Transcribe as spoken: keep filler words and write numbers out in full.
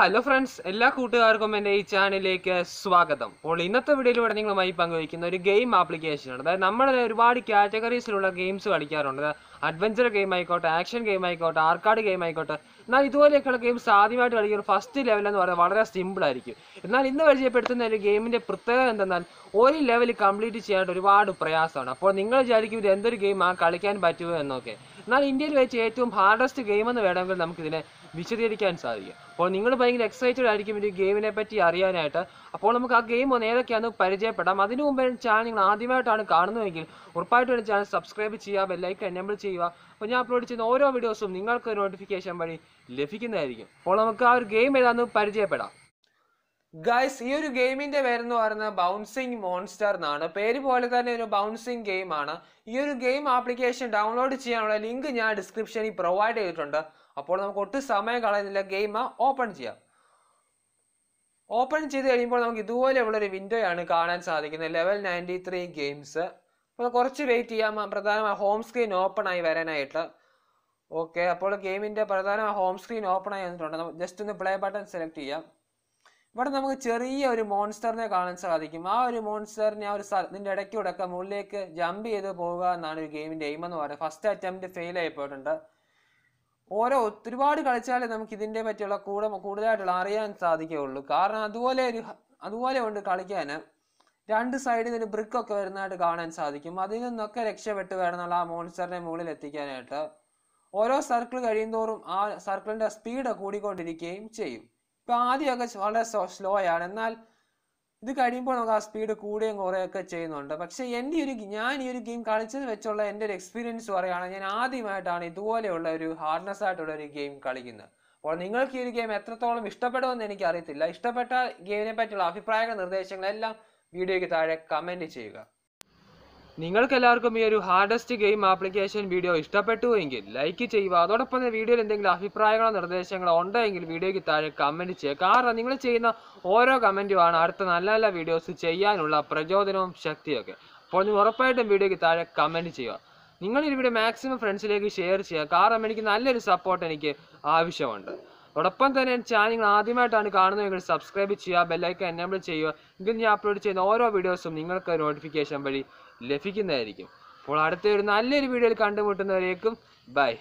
Hello friends, എല്ലാ കൂട്ടുകാർക്കും എൻ്റെ ഈ ചാനലിലേക്ക് സ്വാഗതം. അപ്പോൾ ഇന്നത്തെ വീഡിയോയിലൂടെ നിങ്ങളുമായി പങ്കുവയ്ക്കുന്ന ഒരു ഗെയിം ആപ്ലിക്കേഷൻ ആണ്. അതായത് നമ്മൾ ഒരുപാട് കാറ്റഗറീസിലുള്ള ഗെയിംസ് കളിക്കാറുണ്ട്. അഡ്വഞ്ചർ ഗെയിം ആയിക്കോട്ടെ, ആക്ഷൻ ഗെയിം ആയിക്കോട്ടെ, ആർക്കാഡ് ഗെയിം ആയിക്കോട്ടെ, എന്നാൽ ഇതുപോലെയൊക്കെയുള്ള ഗെയിംസ് ആദ്യമായിട്ട് കളിക്കുന്ന ഫസ്റ്റ് ലെവൽ എന്ന് പറയുന്നത് വളരെ സിമ്പിൾ ആയിരിക്കും. എന്നാൽ ഇന്ന് പരിചയപ്പെടുത്തുന്ന ഒരു ഗെയിമിൻ്റെ പ്രത്യേകത എന്തെന്നാൽ ഒരു ലെവൽ കംപ്ലീറ്റ് ചെയ്യാനായിട്ട് ഒരുപാട് പ്രയാസമാണ്. അപ്പോൾ നിങ്ങൾ വിചാരിക്കും ഇത് എന്തൊരു ഗെയിം ആ കളിക്കാൻ പറ്റുമോ എന്നൊക്കെ. എന്നാൽ ഇന്ത്യയിൽ വെച്ച് ഏറ്റവും ഹാർഡസ്റ്റ് ഗെയിം എന്ന് വേണമെങ്കിൽ നമുക്കിതിനെ വിശദീകരിക്കാൻ സാധിക്കും. അപ്പോൾ നിങ്ങൾ ഭയങ്കര എക്സൈറ്റഡ് ആയിരിക്കും ഈ ഗെയിമിനെ പറ്റി അറിയാനായിട്ട്. അപ്പോൾ നമുക്ക് ആ ഗെയിം ഒന്ന് ഏതൊക്കെയാണെന്ന് പരിചയപ്പെടാം. അതിനു മുമ്പേ ചാനൽ നിങ്ങൾ ആദ്യമായിട്ടാണ് കാണുന്നതെങ്കിൽ ഉറപ്പായിട്ടും എൻ്റെ ചാനൽ സബ്സ്ക്രൈബ് ചെയ്യുക, ബെല്ലൈക്കൺ എനേബിൾ ചെയ്യുക. അപ്പോൾ ഞാൻ അപ്ലോഡ് ചെയ്യുന്ന ഓരോ വീഡിയോസും നിങ്ങൾക്ക് നോട്ടിഫിക്കേഷൻ വഴി ലഭിക്കുന്നതായിരിക്കും. അപ്പോൾ നമുക്ക് ആ ഒരു ഗെയിം ഏതാണെന്ന് പരിചയപ്പെടാം. ഗൈസ്, ഈ ഒരു ഗെയിമിൻ്റെ പേരെന്ന് പറയുന്നത് ബൗൺസിങ് മോൺസ്റ്റർ എന്നാണ്. പേര് പോലെ തന്നെ ഒരു ബൗൺസിങ് ഗെയിമാണ്. ഈ ഒരു ഗെയിം ആപ്ലിക്കേഷൻ ഡൗൺലോഡ് ചെയ്യാനുള്ള ലിങ്ക് ഞാൻ ഡിസ്ക്രിപ്ഷനിൽ പ്രൊവൈഡ് ചെയ്തിട്ടുണ്ട്. അപ്പോൾ നമുക്ക് ഒട്ടും സമയം കളയുന്നില്ല, ഗെയിം ഓപ്പൺ ചെയ്യാം. ഓപ്പൺ ചെയ്ത് കഴിയുമ്പോൾ നമുക്ക് ഇതുപോലെയുള്ളൊരു വിൻഡോയാണ് കാണാൻ സാധിക്കുന്നത്. Level ninety three games. അപ്പോൾ കുറച്ച് വെയിറ്റ് ചെയ്യാം പ്രധാനമായ ഹോം സ്ക്രീൻ ഓപ്പൺ ആയി വരാനായിട്ട്. ഓക്കെ, അപ്പോൾ ഗെയിമിൻ്റെ പ്രധാനമായ ഹോം സ്ക്രീൻ ഓപ്പൺ ആയി വന്നിട്ടുണ്ട്. ജസ്റ്റ് ഒന്ന് പ്ലേ ബട്ടൺ സെലക്ട് ചെയ്യാം. ഇവിടെ നമുക്ക് ചെറിയ ഒരു മോൺസ്റ്ററിനെ കാണാൻ സാധിക്കും. ആ ഒരു മോൺസ്റ്ററിനെ ആ ഒരു ഇതിൻ്റെ ഇടയ്ക്കൂടെയൊക്കെ മുകളിലേക്ക് ജമ്പ് ചെയ്ത് പോവുക എന്നാണ് ഒരു ഗെയിമിൻ്റെ എയിം എന്ന് പറയുന്നത്. ഫസ്റ്റ് അറ്റംപ്റ്റ് ഫെയിൽ ആയിപ്പോയിട്ടുണ്ട്. ഓരോ ഒരുപാട് കളിച്ചാലേ നമുക്ക് ഇതിൻ്റെ പറ്റിയുള്ള കൂടെ കൂടുതലായിട്ടുള്ള അറിയാൻ സാധിക്കുകയുള്ളൂ. കാരണം അതുപോലെ ഒരു അതുപോലെ ഉണ്ട് കളിക്കാൻ. രണ്ട് സൈഡിൽ നിന്ന് ബ്രിക്കൊക്കെ വരുന്നതായിട്ട് കാണാൻ സാധിക്കും. അതിൽ നിന്നൊക്കെ രക്ഷപ്പെട്ട് വേണമെന്നുള്ള ആ മോൺസ്റ്ററിനെ മുകളിൽ എത്തിക്കാനായിട്ട്. ഓരോ സർക്കിൾ കഴിയുന്തോറും ആ സർക്കിളിൻ്റെ സ്പീഡ് കൂടിക്കൊണ്ടിരിക്കുകയും ചെയ്യും. ഇപ്പോൾ ആദ്യമൊക്കെ വളരെ സ്ലോ ആണ്, എന്നാൽ ഇത് കഴിയുമ്പോൾ നമുക്ക് ആ സ്പീഡ് കൂടുകയും കുറയുകയൊക്കെ ചെയ്യുന്നുണ്ട്. പക്ഷേ എൻ്റെ ഒരു ഞാൻ ഈ ഒരു ഗെയിം കളിച്ചത് വെച്ചുള്ള എൻ്റെ ഒരു എക്സ്പീരിയൻസ് പറയുകയാണെങ്കിൽ ഞാൻ ആദ്യമായിട്ടാണ് ഇതുപോലെയുള്ള ഒരു ഹാർഡ്നെസ് ആയിട്ടുള്ള ഒരു ഗെയിം കളിക്കുന്നത്. അപ്പോൾ നിങ്ങൾക്ക് ഈ ഒരു ഗെയിം എത്രത്തോളം ഇഷ്ടപ്പെടുമെന്ന് എനിക്കറിയത്തില്ല. ഇഷ്ടപ്പെട്ട ഗെയിമിനെ പറ്റിയുള്ള അഭിപ്രായങ്ങൾ നിർദ്ദേശങ്ങളെല്ലാം വീഡിയോയ്ക്ക് താഴെ കമൻറ്റ് ചെയ്യുക. നിങ്ങൾക്കെല്ലാവർക്കും ഈ ഒരു ഹാർഡസ്റ്റ് ഗെയിം ആപ്ലിക്കേഷൻ വീഡിയോ ഇഷ്ടപ്പെട്ടു എങ്കിൽ ലൈക്ക് ചെയ്യുക. അതോടൊപ്പം വീഡിയോയിൽ എന്തെങ്കിലും അഭിപ്രായങ്ങളോ നിർദ്ദേശങ്ങളോ ഉണ്ടെങ്കിൽ വീഡിയോയ്ക്ക് താഴെ കമൻറ്റ് ചെയ്യുക. കാരണം നിങ്ങൾ ചെയ്യുന്ന ഓരോ കമൻറ്റുമാണ് അടുത്ത നല്ല നല്ല വീഡിയോസ് ചെയ്യാനുള്ള പ്രചോദനവും ശക്തിയൊക്കെ. അപ്പോൾ നിങ്ങൾ ഉറപ്പായിട്ടും വീഡിയോയ്ക്ക് താഴെ കമൻറ്റ് ചെയ്യുക. നിങ്ങൾ ഈ വീഡിയോ മാക്സിമം ഫ്രണ്ട്സിലേക്ക് ഷെയർ ചെയ്യുക. കാരണം എനിക്ക് നല്ലൊരു സപ്പോർട്ട് എനിക്ക് ആവശ്യമുണ്ട്. അതോടൊപ്പം തന്നെ ചാനൽ നിങ്ങൾ ആദ്യമായിട്ടാണ് കാണുന്നതെങ്കിൽ സബ്സ്ക്രൈബ് ചെയ്യുക, ബെല്ലൈക്കൺ എനേബിൾ ചെയ്യുക. എങ്കിൽ ഞാൻ അപ്ലോഡ് ചെയ്യുന്ന ഓരോ വീഡിയോസും നിങ്ങൾക്ക് നോട്ടിഫിക്കേഷൻ വഴി ലഭിക്കുന്നതായിരിക്കും. അപ്പോൾ അടുത്ത ഒരു നല്ലൊരു വീഡിയോയിൽ കണ്ടുമുട്ടുന്നവരേക്കും ബൈ.